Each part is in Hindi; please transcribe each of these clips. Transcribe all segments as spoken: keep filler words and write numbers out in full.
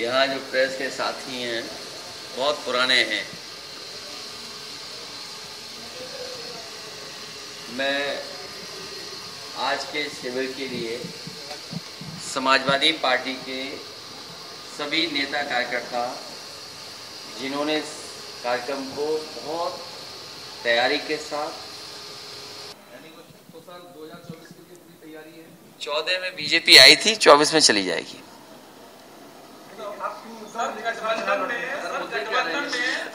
यहाँ जो प्रेस के साथी हैं बहुत पुराने हैं। मैं आज के शिविर के लिए समाजवादी पार्टी के सभी नेता कार्यकर्ता जिन्होंने इस कार्यक्रम को बहुत तैयारी के साथ, चौदह में बीजेपी आई थी, चौबीस में चली जाएगी।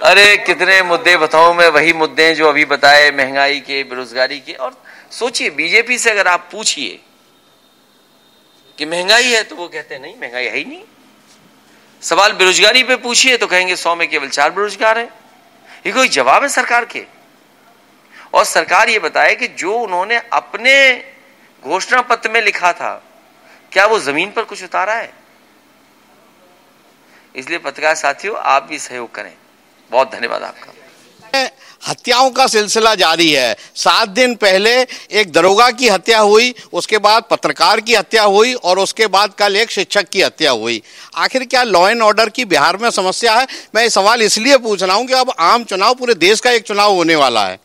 अरे कितने मुद्दे बताऊं मैं, वही मुद्दे जो अभी बताए, महंगाई के, बेरोजगारी के। और सोचिए, बीजेपी से अगर आप पूछिए कि महंगाई है तो वो कहते हैं नहीं, महंगाई है ही नहीं। सवाल बेरोजगारी पे पूछिए तो कहेंगे सौ में केवल चार बेरोजगार हैं। ये कोई जवाब है सरकार के? और सरकार ये बताए कि जो उन्होंने अपने घोषणा पत्र में लिखा था, क्या वो जमीन पर कुछ उतारा है? इसलिए पत्रकार साथियों, आप भी सहयोग करें। बहुत धन्यवाद आपका। हत्याओं का सिलसिला जारी है। सात दिन पहले एक दरोगा की हत्या हुई, उसके बाद पत्रकार की हत्या हुई और उसके बाद कल एक शिक्षक की हत्या हुई। आखिर क्या लॉ एंड ऑर्डर की बिहार में समस्या है? मैं ये सवाल इसलिए पूछ रहा हूँ कि अब आम चुनाव, पूरे देश का एक चुनाव होने वाला है।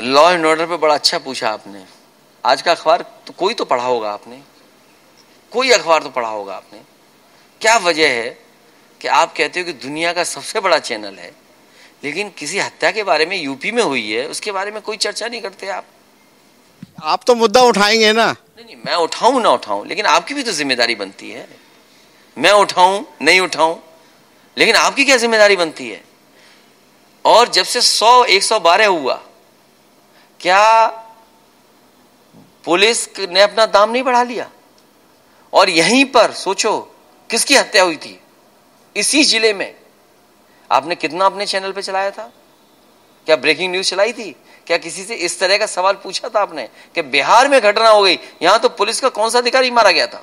लॉ एंड ऑर्डर पर बड़ा अच्छा पूछा आपने। आज का अखबार तो कोई तो पढ़ा होगा आपने, कोई अखबार तो पढ़ा होगा आपने। क्या वजह है कि आप कहते हो कि दुनिया का सबसे बड़ा चैनल है, लेकिन किसी हत्या के बारे में यूपी में हुई है उसके बारे में कोई चर्चा नहीं करते आप? आप तो मुद्दा उठाएंगे ना। नहीं नहीं, मैं उठाऊं ना उठाऊं, लेकिन आपकी भी तो जिम्मेदारी बनती है। मैं उठाऊं नहीं उठाऊं, लेकिन आपकी क्या जिम्मेदारी बनती है? और जब से सौ एक सौ बारह हुआ, क्या पुलिस ने अपना दाम नहीं बढ़ा लिया? और यहीं पर सोचो, किसकी हत्या हुई थी इसी जिले में? आपने कितना अपने चैनल पे चलाया था? क्या ब्रेकिंग न्यूज चलाई थी? क्या किसी से इस तरह का सवाल पूछा था आपने कि बिहार में घटना हो गई, यहां तो पुलिस का कौन सा अधिकारी मारा गया था?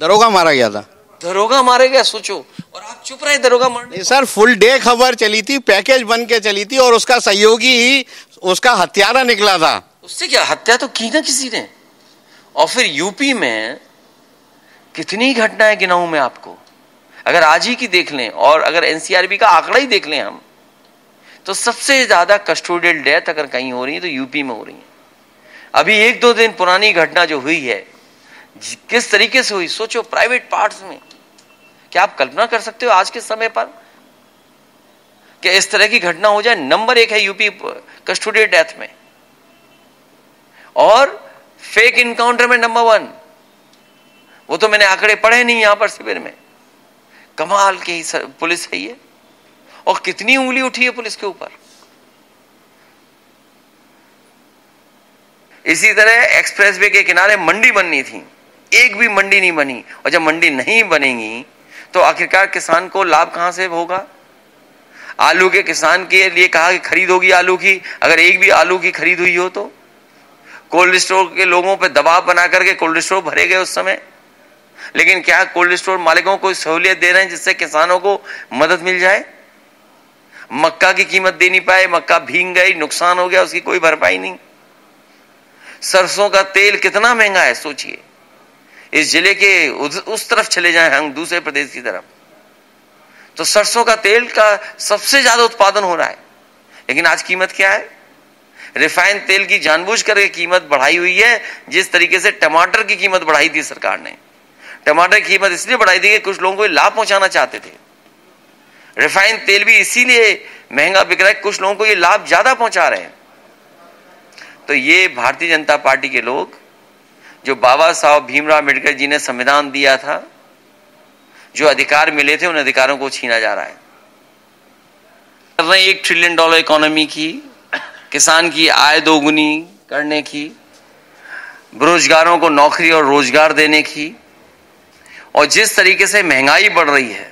दरोगा मारा गया था। दरोगा मारे गया, सोचो, और आप चुप रहे दरोगा मारने। सर, फुल डे खबर चली थी, पैकेज बन के चली थी और उसका सहयोगी ही उसका हत्यारा निकला था। उससे क्या, हत्या तो की ना किसी ने। और फिर यूपी में कितनी घटनाएं गिनाऊं मैं आपको? अगर आज ही की देख लें और अगर एनसीआरबी का आंकड़ा ही देख लें हम, तो सबसे ज्यादा कस्टोडियल डेथ अगर कहीं हो रही है तो यूपी में हो रही है। अभी एक दो दिन पुरानी घटना जो हुई है, किस तरीके से हुई सोचो, प्राइवेट पार्ट्स में। क्या आप कल्पना कर सकते हो आज के समय पर कि इस तरह की घटना हो जाए? नंबर एक है यूपी कस्टोडियल डेथ में, और फेक इनकाउंटर में नंबर वन। वो तो मैंने आंकड़े पढ़े नहीं यहां पर शिविर में। कमाल की पुलिस है ये, और कितनी उंगली उठी है पुलिस के ऊपर। इसी तरह एक्सप्रेसवे के किनारे मंडी बननी थी, एक भी मंडी नहीं बनी। और जब मंडी नहीं बनेगी तो आखिरकार किसान को लाभ कहां से होगा? आलू के किसान के लिए कहा कि खरीद होगी आलू की, अगर एक भी आलू की खरीद हुई हो तो कोल्ड स्टोर के लोगों पर दबाव बना करके कोल्ड स्टोर भरे गए उस समय। लेकिन क्या कोल्ड स्टोर मालिकों को सहूलियत दे रहे हैं जिससे किसानों को मदद मिल जाए? मक्का की कीमत दे नहीं पाए, मक्का भीग गई, नुकसान हो गया, उसकी कोई भरपाई नहीं। सरसों का तेल कितना महंगा है सोचिए। इस जिले के उस तरफ चले जाएं हम, दूसरे प्रदेश की तरफ, तो सरसों का तेल का सबसे ज्यादा उत्पादन हो रहा है, लेकिन आज कीमत क्या है? रिफाइन तेल की जानबूझ करके कीमत बढ़ाई हुई है। जिस तरीके से टमाटर की कीमत बढ़ाई थी सरकार ने, टमाटर की कीमत इसलिए बढ़ाई थी कि कुछ लोगों को लाभ पहुंचाना चाहते थे। रिफाइन तेल भी इसीलिए महंगा बिक रहा है, कुछ लोगों को ये लाभ ज्यादा पहुंचा रहे हैं। तो ये भारतीय जनता पार्टी के लोग, जो बाबा साहब भीमराव अम्बेडकर जी ने संविधान दिया था, जो अधिकार मिले थे, उन अधिकारों को छीना जा रहा है। एक ट्रिलियन डॉलर इकोनॉमी की, किसान की आय दोगुनी करने की, बेरोजगारों को नौकरी और रोजगार देने की, और जिस तरीके से महंगाई बढ़ रही है,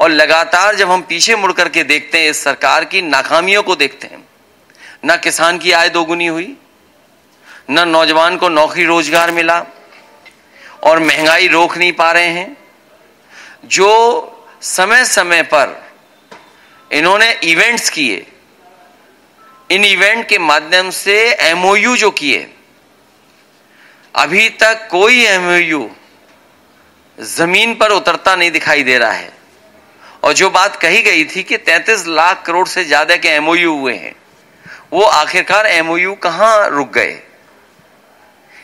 और लगातार जब हम पीछे मुड़ करके देखते हैं इस सरकार की नाकामियों को देखते हैं, ना किसान की आय दोगुनी हुई, ना नौजवान को नौकरी रोजगार मिला, और महंगाई रोक नहीं पा रहे हैं। जो समय समय पर इन्होंने इवेंट्स किए, इन इवेंट के माध्यम से एमओयू जो किए, अभी तक कोई एमओयू जमीन पर उतरता नहीं दिखाई दे रहा है। और जो बात कही गई थी कि तैंतीस लाख करोड़ से ज्यादा के एमओयू हुए हैं, वो आखिरकार एमओयू कहां रुक गए?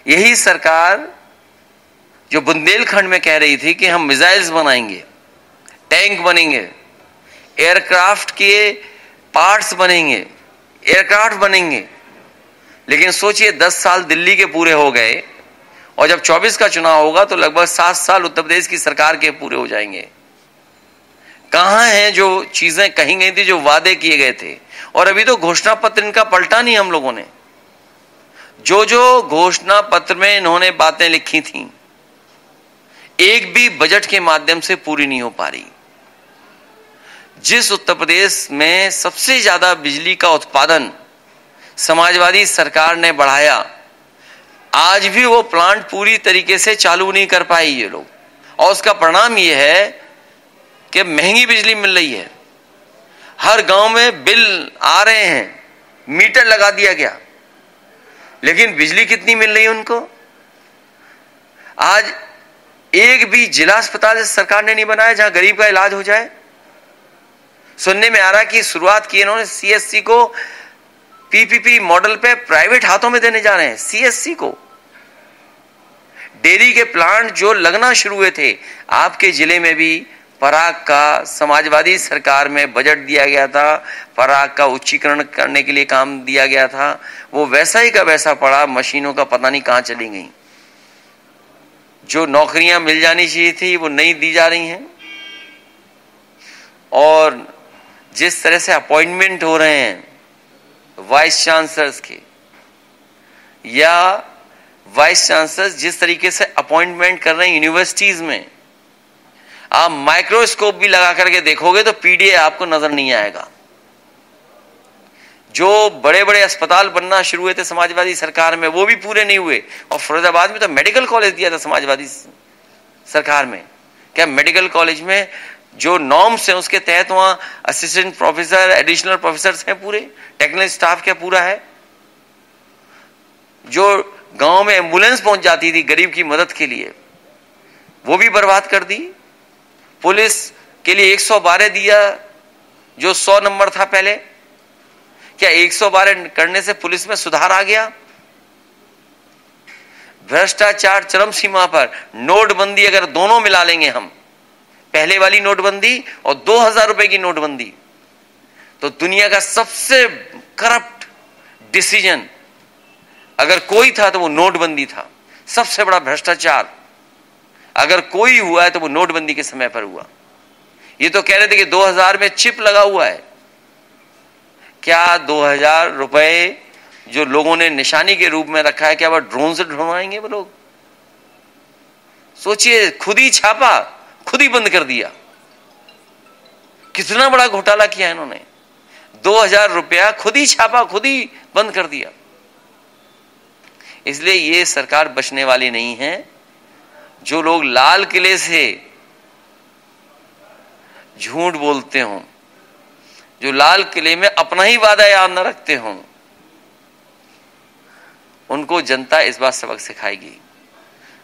यही सरकार जो बुंदेलखंड में कह रही थी कि हम मिसाइल्स बनाएंगे, टैंक बनेंगे, एयरक्राफ्ट के पार्ट्स बनेंगे, एयरक्राफ्ट बनेंगे, लेकिन सोचिए दस साल दिल्ली के पूरे हो गए और जब चौबीस का चुनाव होगा तो लगभग सात साल उत्तर प्रदेश की सरकार के पूरे हो जाएंगे। कहाँ हैं जो चीजें कही गई थी, जो वादे किए गए थे? और अभी तो घोषणा पत्र इनका पलटा नहीं। हम लोगों ने जो जो घोषणा पत्र में इन्होंने बातें लिखी थी, एक भी बजट के माध्यम से पूरी नहीं हो पा रही। जिस उत्तर प्रदेश में सबसे ज्यादा बिजली का उत्पादन समाजवादी सरकार ने बढ़ाया, आज भी वो प्लांट पूरी तरीके से चालू नहीं कर पाई ये लोग। और उसका परिणाम ये है कि महंगी बिजली मिल रही है। हर गांव में बिल आ रहे हैं, मीटर लगा दिया गया, लेकिन बिजली कितनी मिल रही है उनको? आज एक भी जिला अस्पताल सरकार ने नहीं बनाया जहां गरीब का इलाज हो जाए। सुनने में आ रहा कि शुरुआत की इन्होंने सीएससी को पीपीपी मॉडल पे प्राइवेट हाथों में देने जा रहे हैं। सीएससी को डेयरी के प्लांट जो लगना शुरू हुए थे आपके जिले में भी, पराग का समाजवादी सरकार में बजट दिया गया था, पराग का उच्चीकरण करने के लिए काम दिया गया था, वो वैसा ही का वैसा पड़ा। मशीनों का पता नहीं कहां चली गई। जो नौकरियां मिल जानी चाहिए थी वो नहीं दी जा रही हैं। और जिस तरह से अपॉइंटमेंट हो रहे हैं वाइस चांसलर्स के, या वाइस चांसलर्स जिस तरीके से अपॉइंटमेंट कर रहे हैं यूनिवर्सिटीज में, आप माइक्रोस्कोप भी लगा करके देखोगे तो पीडीए आपको नजर नहीं आएगा। जो बड़े बड़े अस्पताल बनना शुरू हुए थे समाजवादी सरकार में, वो भी पूरे नहीं हुए। और फिरोजाबाद में तो मेडिकल कॉलेज दिया था समाजवादी सरकार में। क्या मेडिकल कॉलेज में जो नॉर्म्स हैं उसके तहत वहाँ असिस्टेंट प्रोफेसर, एडिशनल प्रोफेसर हैं, पूरे टेक्निकल स्टाफ क्या पूरा है? जो गांव में एम्बुलेंस पहुंच जाती थी गरीब की मदद के लिए, वो भी बर्बाद कर दी। पुलिस के लिए एक सौ बारह दिया जो सौ नंबर था पहले, क्या एक सौ बारह करने से पुलिस में सुधार आ गया? भ्रष्टाचार चरम सीमा पर। नोटबंदी अगर दोनों मिला लेंगे हम, पहले वाली नोटबंदी और दो हजार रुपए की नोटबंदी, तो दुनिया का सबसे करप्ट डिसीजन अगर कोई था तो वो नोटबंदी था। सबसे बड़ा भ्रष्टाचार अगर कोई हुआ है तो वो नोटबंदी के समय पर हुआ। ये तो कह रहे थे कि दो हजार में चिप लगा हुआ है। क्या दो हजार रुपए जो लोगों ने निशानी के रूप में रखा है, क्या वह ड्रोन से ढूंढवाएंगे वो लोग? सोचिए, खुद ही छापा, खुद ही बंद कर दिया। कितना बड़ा घोटाला किया इन्होंने। दो हजार रुपया खुद ही छापा, खुद ही बंद कर दिया। इसलिए ये सरकार बचने वाली नहीं है। जो लोग लाल किले से झूठ बोलते हों, जो लाल किले में अपना ही वादा याद न रखते हों, उनको जनता इस बार सबक सिखाएगी।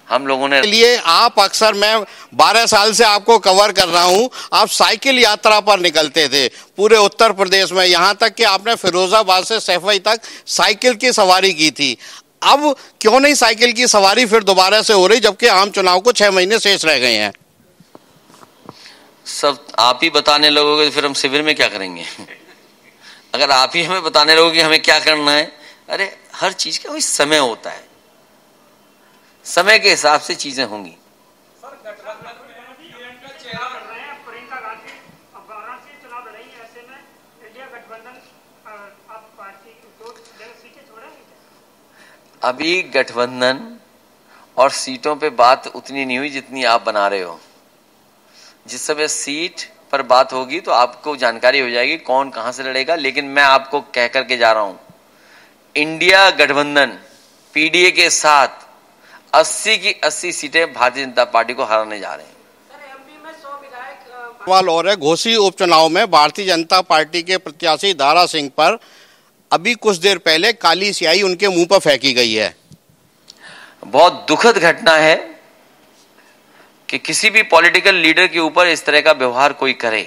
हम लोगों ने लिए आप अक्सर, मैं बारह साल से आपको कवर कर रहा हूं, आप साइकिल यात्रा पर निकलते थे पूरे उत्तर प्रदेश में, यहां तक कि आपने फिरोजाबाद से सैफई तक साइकिल की सवारी की थी। अब क्यों नहीं साइकिल की सवारी फिर दोबारा से हो रही, जबकि आम चुनाव को छह महीने शेष रह गए हैं? सब आप ही बताने लगोगे तो फिर हम शिविर में क्या करेंगे? अगर आप ही हमें बताने लगोगे हमें क्या करना है। अरे हर चीज का कोई समय होता है, समय के हिसाब से चीजें होंगी। अभी गठबंधन और सीटों पे बात उतनी नहीं हुई जितनी आप बना रहे हो। जिस समय सीट पर बात होगी तो आपको जानकारी हो जाएगी कौन कहां से लड़ेगा। लेकिन मैं आपको कह करके जा रहा हूं, इंडिया गठबंधन पीडीए के साथ अस्सी की अस्सी सीटें भारतीय जनता पार्टी को हराने जा रहे हैं। सवाल और है, घोसी उपचुनाव में भारतीय जनता पार्टी के प्रत्याशी दारा सिंह पर अभी कुछ देर पहले काली स्याही उनके मुंह पर फेंकी गई है। बहुत दुखद घटना है कि किसी भी पॉलिटिकल लीडर के ऊपर इस तरह का व्यवहार कोई करे।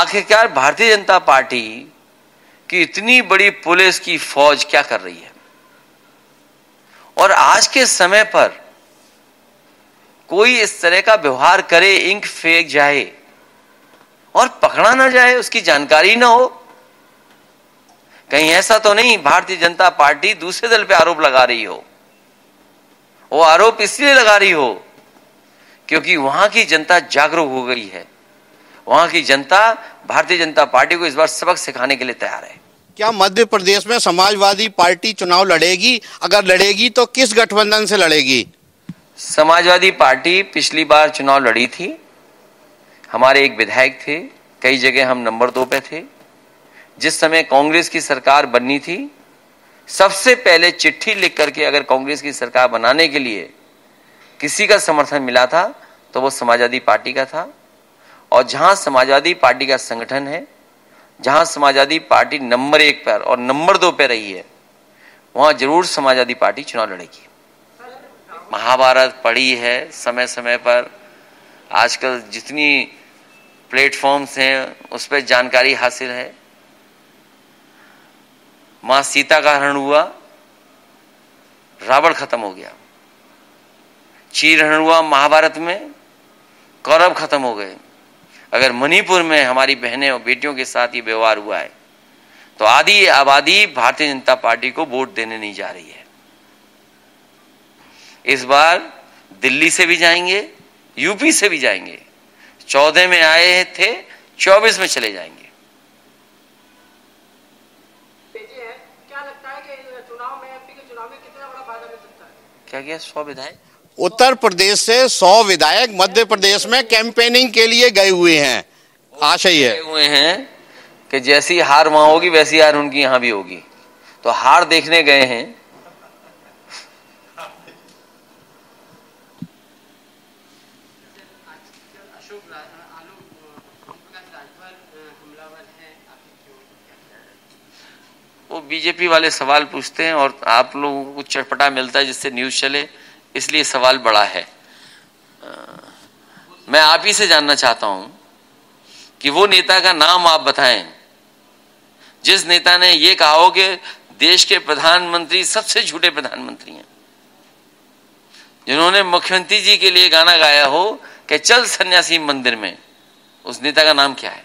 आखिरकार भारतीय जनता पार्टी की इतनी बड़ी पुलिस की फौज क्या कर रही है? और आज के समय पर कोई इस तरह का व्यवहार करे, इंक फेंक जाए और पकड़ा ना जाए, उसकी जानकारी ना हो। कहीं ऐसा तो नहीं भारतीय जनता पार्टी दूसरे दल पे आरोप लगा रही हो। वो आरोप इसलिए लगा रही हो क्योंकि वहां की जनता जागरूक हो गई है, वहां की जनता भारतीय जनता पार्टी को इस बार सबक सिखाने के लिए तैयार है। क्या मध्य प्रदेश में समाजवादी पार्टी चुनाव लड़ेगी? अगर लड़ेगी तो किस गठबंधन से लड़ेगी? समाजवादी पार्टी पिछली बार चुनाव लड़ी थी, हमारे एक विधायक थे, कई जगह हम नंबर दो पे थे। जिस समय कांग्रेस की सरकार बननी थी, सबसे पहले चिट्ठी लिख करके अगर कांग्रेस की सरकार बनाने के लिए किसी का समर्थन मिला था तो वो समाजवादी पार्टी का था। और जहां समाजवादी पार्टी का संगठन है, जहां समाजवादी पार्टी नंबर एक पर और नंबर दो पे रही है, वहां जरूर समाजवादी पार्टी चुनाव लड़ेगी। महाभारत पढ़ी है समय समय पर, आजकल जितनी प्लेटफॉर्म्स हैं उस पर जानकारी हासिल है। मां सीता का हरण हुआ, रावण खत्म हो गया। चीरहरण हुआ महाभारत में, कौरव खत्म हो गए। अगर मणिपुर में हमारी बहनें और बेटियों के साथ ये व्यवहार हुआ है तो आधी आबादी भारतीय जनता पार्टी को वोट देने नहीं जा रही है। इस बार दिल्ली से भी जाएंगे, यूपी से भी जाएंगे। चौदह में आए थे, चौबीस में चले जाएंगे। क्या लगता है कि चुनाव में एमपी के चुनाव में कितना बड़ा फायदा मिल सकता है? क्या क्या सौ विधायक उत्तर प्रदेश से सौ विधायक मध्य प्रदेश में कैंपेनिंग के लिए गए हुए हैं। आशा ही है हुए हैं कि जैसी हार वहां होगी वैसी हार उनकी यहां भी होगी। तो हार देखने गए हैं। वो बीजेपी वाले सवाल पूछते हैं और आप लोगों को चटपटा मिलता है जिससे न्यूज चले, इसलिए सवाल बड़ा है। आ, मैं आप ही से जानना चाहता हूं कि वो नेता का नाम आप बताएं जिस नेता ने ये कहा हो कि देश के प्रधानमंत्री सबसे झूठे प्रधानमंत्री हैं, जिन्होंने मुख्यमंत्री जी के लिए गाना गाया हो कि चल सन्यासी मंदिर में। उस नेता का नाम क्या है?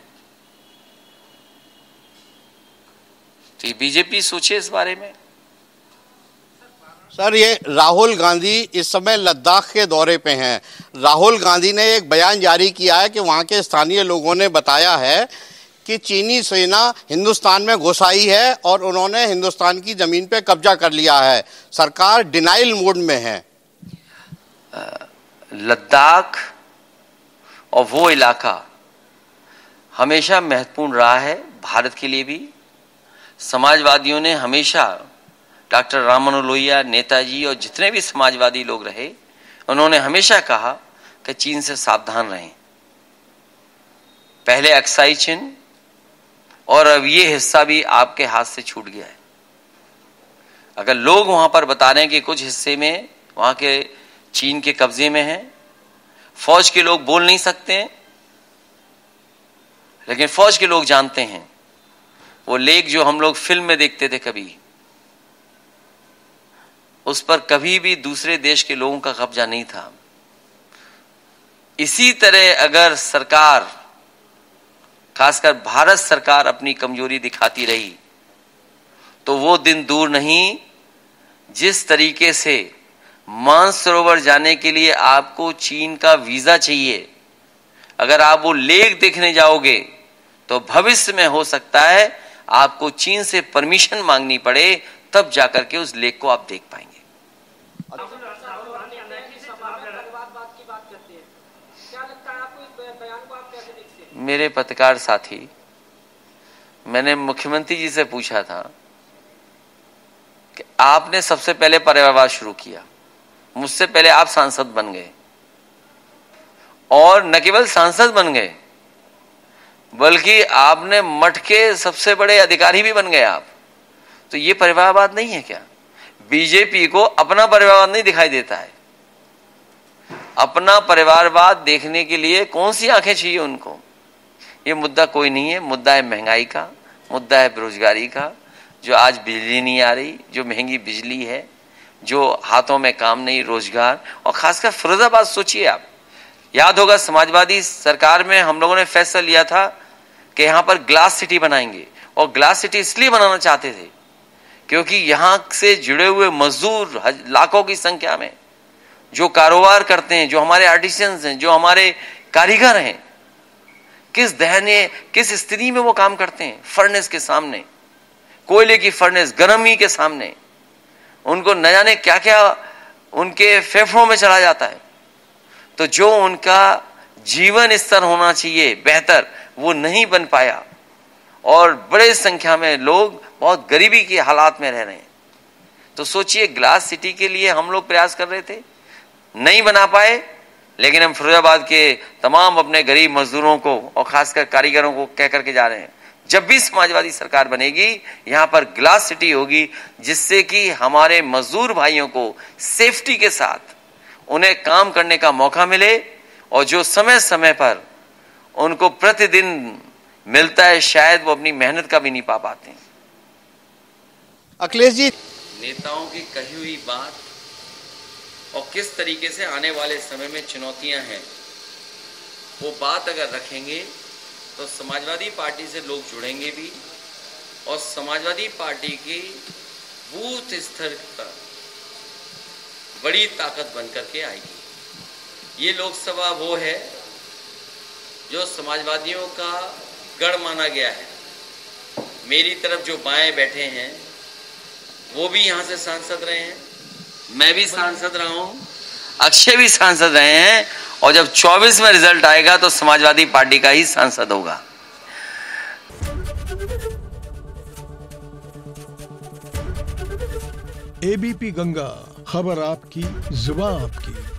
तो ये बीजेपी सोचे इस बारे में। सर, ये राहुल गांधी इस समय लद्दाख के दौरे पे हैं। राहुल गांधी ने एक बयान जारी किया है कि वहाँ के स्थानीय लोगों ने बताया है कि चीनी सेना हिंदुस्तान में घुस आई है और उन्होंने हिंदुस्तान की ज़मीन पे कब्जा कर लिया है। सरकार डिनाइल मोड में है। लद्दाख और वो इलाका हमेशा महत्वपूर्ण रहा है भारत के लिए भी। समाजवादियों ने हमेशा, डॉक्टर राम मनोहर लोहिया, नेताजी और जितने भी समाजवादी लोग रहे, उन्होंने हमेशा कहा कि चीन से सावधान रहें। पहले अक्साई चिन और अब ये हिस्सा भी आपके हाथ से छूट गया है। अगर लोग वहां पर बता रहे हैं कि कुछ हिस्से में वहां के चीन के कब्जे में हैं, फौज के लोग बोल नहीं सकते हैं, लेकिन फौज के लोग जानते हैं। वो लेक जो हम लोग फिल्म में देखते थे कभी, उस पर कभी भी दूसरे देश के लोगों का कब्जा नहीं था। इसी तरह अगर सरकार, खासकर भारत सरकार, अपनी कमजोरी दिखाती रही तो वो दिन दूर नहीं जिस तरीके से मानसरोवर जाने के लिए आपको चीन का वीजा चाहिए। अगर आप वो लेक देखने जाओगे तो भविष्य में हो सकता है आपको चीन से परमिशन मांगनी पड़े, तब जाकर के उस लेक को आप देख पाएंगे। मेरे पत्रकार साथी, मैंने मुख्यमंत्री जी से पूछा था कि आपने सबसे पहले परिवारवाद शुरू किया, मुझसे पहले आप सांसद बन गए। और न केवल सांसद बन गए बल्कि आपने मठ के सबसे बड़े अधिकारी भी बन गए आप। तो ये परिवारवाद नहीं है क्या? बीजेपी को अपना परिवारवाद नहीं दिखाई देता है। अपना परिवारवाद देखने के लिए कौन सी आंखें चाहिए उनको। ये मुद्दा कोई नहीं है, मुद्दा है महंगाई का, मुद्दा है बेरोजगारी का, जो आज बिजली नहीं आ रही, जो महंगी बिजली है, जो हाथों में काम नहीं, रोजगार। और खासकर फिरोजाबाद सोचिए आप, याद होगा समाजवादी सरकार में हम लोगों ने फैसला लिया था कि यहाँ पर ग्लास सिटी बनाएंगे, और ग्लास सिटी इसलिए बनाना चाहते थे क्योंकि यहाँ से जुड़े हुए मजदूर लाखों की संख्या में जो कारोबार करते हैं, जो हमारे आर्टिसंस हैं, जो हमारे कारीगर हैं, किस दहने किस स्थिति में वो काम करते हैं, फर्नेस के सामने, कोयले की फर्नेस, गर्मी के सामने, उनको न जाने क्या क्या उनके फेफड़ों में चला जाता है। तो जो उनका जीवन स्तर होना चाहिए बेहतर, वो नहीं बन पाया, और बड़े संख्या में लोग बहुत गरीबी के हालात में रह रहे हैं। तो सोचिए, ग्लास सिटी के लिए हम लोग प्रयास कर रहे थे, नहीं बना पाए, लेकिन हम फिरोजाबाद के तमाम अपने गरीब मजदूरों को और खासकर कारीगरों को कह करके जा रहे हैं, जब भी समाजवादी सरकार बनेगी यहाँ पर ग्लास सिटी होगी, जिससे कि हमारे मजदूर भाइयों को सेफ्टी के साथ उन्हें काम करने का मौका मिले, और जो समय समय पर उनको प्रतिदिन मिलता है शायद वो अपनी मेहनत का भी नहीं पा पाते। अखिलेश जी, नेताओं की कही हुई बात और किस तरीके से आने वाले समय में चुनौतियां हैं, वो बात अगर रखेंगे तो समाजवादी पार्टी से लोग जुड़ेंगे भी, और समाजवादी पार्टी की बूथ स्तर पर बड़ी ताकत बनकर के आएगी। ये लोकसभा वो है जो समाजवादियों का गढ़ माना गया है। मेरी तरफ जो बाएं बैठे हैं वो भी यहाँ से सांसद रहे हैं, मैं भी सांसद रहा हूँ, अक्षय भी सांसद रहे हैं, और जब चौबीस में रिजल्ट आएगा तो समाजवादी पार्टी का ही सांसद होगा। एबीपी गंगा, खबर आपकी, जुबान आपकी।